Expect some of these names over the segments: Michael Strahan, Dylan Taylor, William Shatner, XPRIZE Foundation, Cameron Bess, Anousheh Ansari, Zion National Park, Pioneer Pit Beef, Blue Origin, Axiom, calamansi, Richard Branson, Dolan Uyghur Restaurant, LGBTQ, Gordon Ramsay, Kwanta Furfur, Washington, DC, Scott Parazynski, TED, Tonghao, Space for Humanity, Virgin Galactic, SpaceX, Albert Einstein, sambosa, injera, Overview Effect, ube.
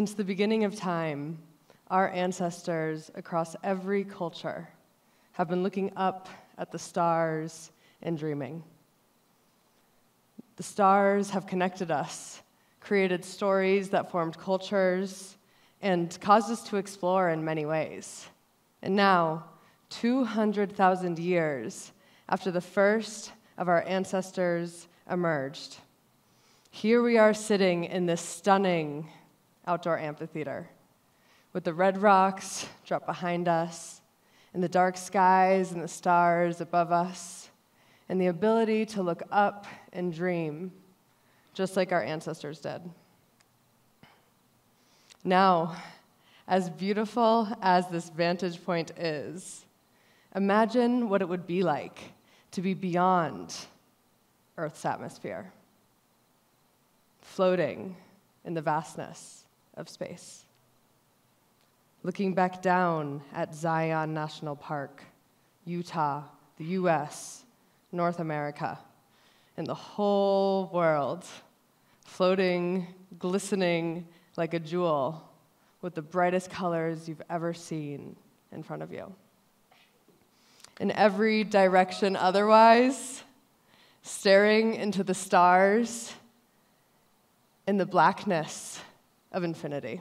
Since the beginning of time, our ancestors across every culture have been looking up at the stars and dreaming. The stars have connected us, created stories that formed cultures, and caused us to explore in many ways. And now, 200,000 years after the first of our ancestors emerged, here we are sitting in this stunning outdoor amphitheater, with the red rocks dropped behind us, and the dark skies and the stars above us, and the ability to look up and dream, just like our ancestors did. Now, as beautiful as this vantage point is, imagine what it would be like to be beyond Earth's atmosphere, floating in the vastness of space. Looking back down at Zion National Park, Utah, the US, North America, and the whole world, floating, glistening like a jewel with the brightest colors you've ever seen in front of you. In every direction otherwise, staring into the stars in the blackness of infinity.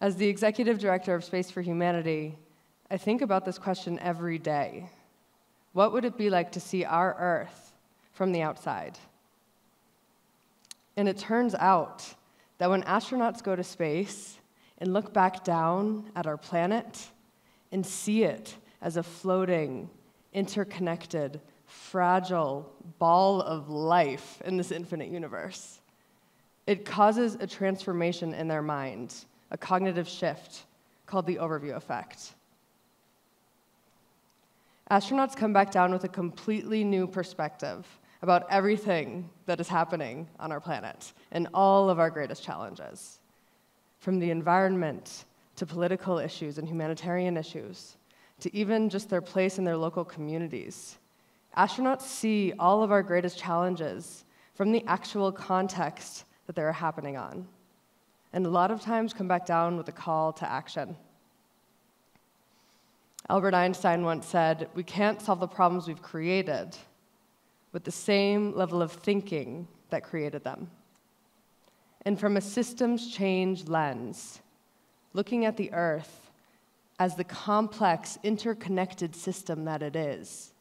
As the executive director of Space for Humanity, I think about this question every day. What would it be like to see our Earth from the outside? And it turns out that when astronauts go to space and look back down at our planet and see it as a floating, interconnected, fragile ball of life in this infinite universe, it causes a transformation in their mind, a cognitive shift called the Overview Effect. Astronauts come back down with a completely new perspective about everything that is happening on our planet and all of our greatest challenges, from the environment to political issues and humanitarian issues, to even just their place in their local communities. Astronauts see all of our greatest challenges from the actual context that they're happening on, and a lot of times come back down with a call to action. Albert Einstein once said, "We can't solve the problems we've created with the same level of thinking that created them." And from a systems change lens, looking at the Earth as the complex, interconnected system that it is,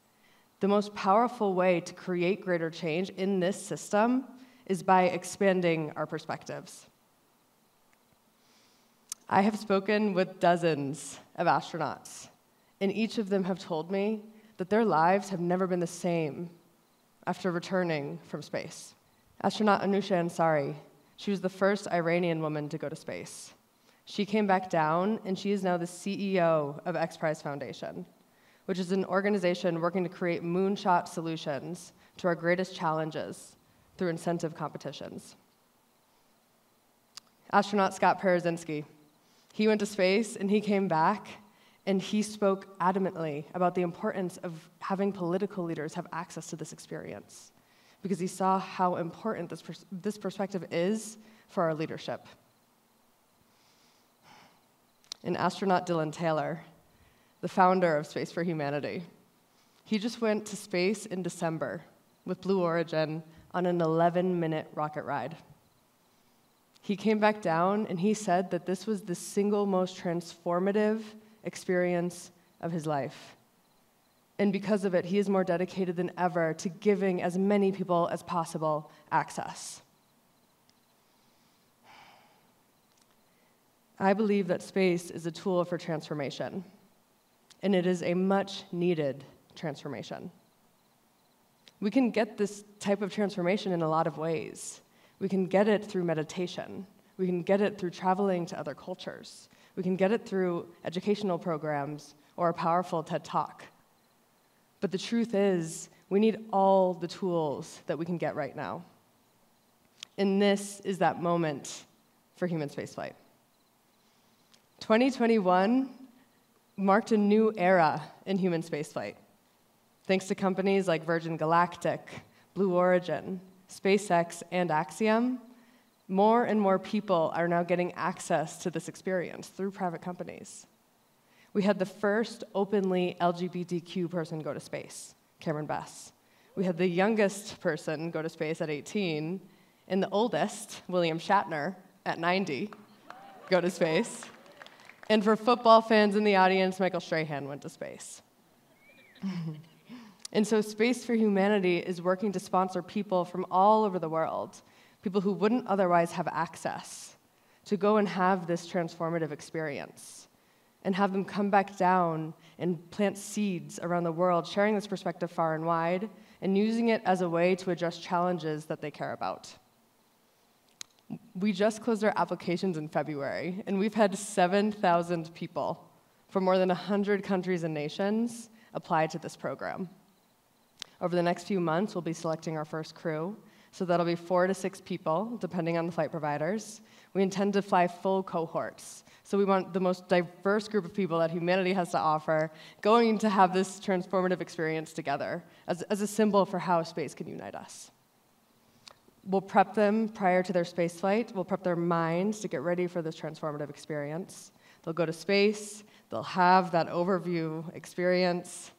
the most powerful way to create greater change in this system is by expanding our perspectives. I have spoken with dozens of astronauts, and each of them have told me that their lives have never been the same after returning from space. Astronaut Anousheh Ansari, she was the first Iranian woman to go to space. She came back down, and she is now the CEO of XPRIZE Foundation, which is an organization working to create moonshot solutions to our greatest challenges through incentive competitions. Astronaut Scott Parazynski, he went to space and he came back and he spoke adamantly about the importance of having political leaders have access to this experience because he saw how important this perspective is for our leadership. And astronaut Dylan Taylor, the founder of Space for Humanity, he just went to space in December with Blue Origin on an 11-minute rocket ride. He came back down and he said that this was the single most transformative experience of his life. And because of it, he is more dedicated than ever to giving as many people as possible access. I believe that space is a tool for transformation, and it is a much-needed transformation. We can get this type of transformation in a lot of ways. We can get it through meditation. We can get it through traveling to other cultures. We can get it through educational programs or a powerful TED Talk. But the truth is, we need all the tools that we can get right now. And this is that moment for human spaceflight. 2021 marked a new era in human spaceflight. Thanks to companies like Virgin Galactic, Blue Origin, SpaceX, and Axiom, more and more people are now getting access to this experience through private companies. We had the first openly LGBTQ person go to space, Cameron Bess. We had the youngest person go to space at 18, and the oldest, William Shatner, at 90, go to space. And for football fans in the audience, Michael Strahan went to space. And so Space for Humanity is working to sponsor people from all over the world, people who wouldn't otherwise have access, to go and have this transformative experience, and have them come back down and plant seeds around the world, sharing this perspective far and wide, and using it as a way to address challenges that they care about. We just closed our applications in February, and we've had 7,000 people from more than 100 countries and nations apply to this program. Over the next few months, we'll be selecting our first crew, so that'll be 4 to 6 people, depending on the flight providers. We intend to fly full cohorts, so we want the most diverse group of people that humanity has to offer going to have this transformative experience together as a symbol for how space can unite us. We'll prep them prior to their space flight. We'll prep their minds to get ready for this transformative experience. They'll go to space. They'll have that overview experience.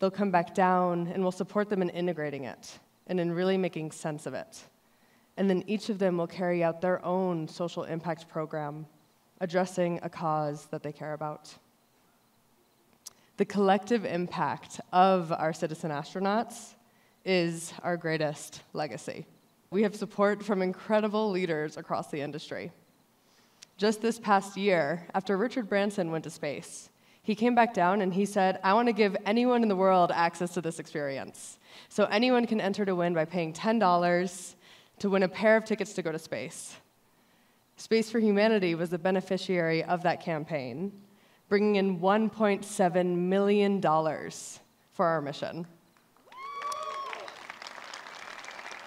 They'll come back down, and we'll support them in integrating it and in really making sense of it. And then each of them will carry out their own social impact program, addressing a cause that they care about. The collective impact of our citizen astronauts is our greatest legacy. We have support from incredible leaders across the industry. Just this past year, after Richard Branson went to space, he came back down and he said, I want to give anyone in the world access to this experience. So anyone can enter to win by paying $10 to win a pair of tickets to go to space. Space for Humanity was the beneficiary of that campaign, bringing in $1.7 million for our mission.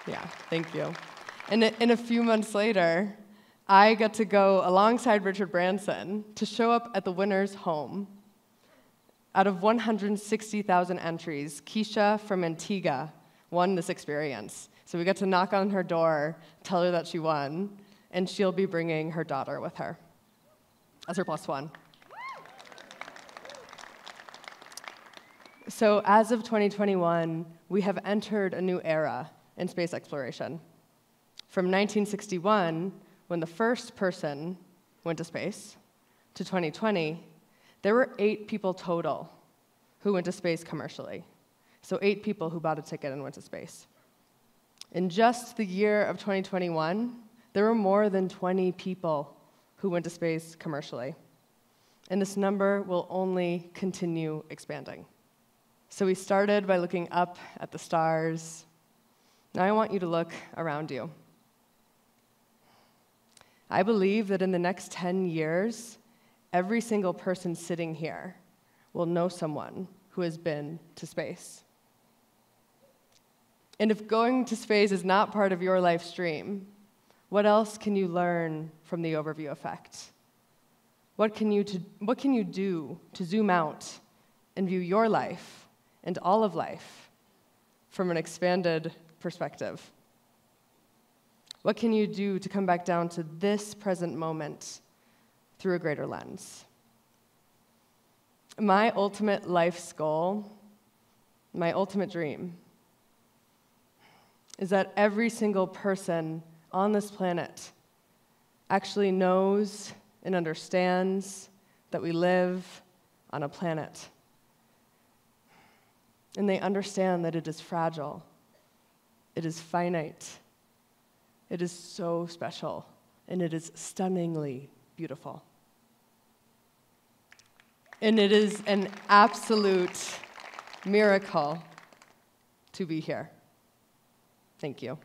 Yeah, thank you. And in a few months later, I got to go alongside Richard Branson to show up at the winner's home. Out of 160,000 entries, Keisha from Antigua won this experience. So we got to knock on her door, tell her that she won, and she'll be bringing her daughter with her as her +1. So as of 2021, we have entered a new era in space exploration. From 1961, when the first person went to space, to 2020, there were 8 people total who went to space commercially. So 8 people who bought a ticket and went to space. In just the year of 2021, there were more than 20 people who went to space commercially. And this number will only continue expanding. So we started by looking up at the stars. Now I want you to look around you. I believe that in the next 10 years, every single person sitting here will know someone who has been to space. And if going to space is not part of your life's dream, what else can you learn from the overview effect? What can you do to zoom out and view your life and all of life from an expanded perspective? What can you do to come back down to this present moment through a greater lens? My ultimate life's goal, my ultimate dream, is that every single person on this planet actually knows and understands that we live on a planet. And they understand that it is fragile, it is finite, it is so special, and it is stunningly beautiful. And it is an absolute miracle to be here. Thank you.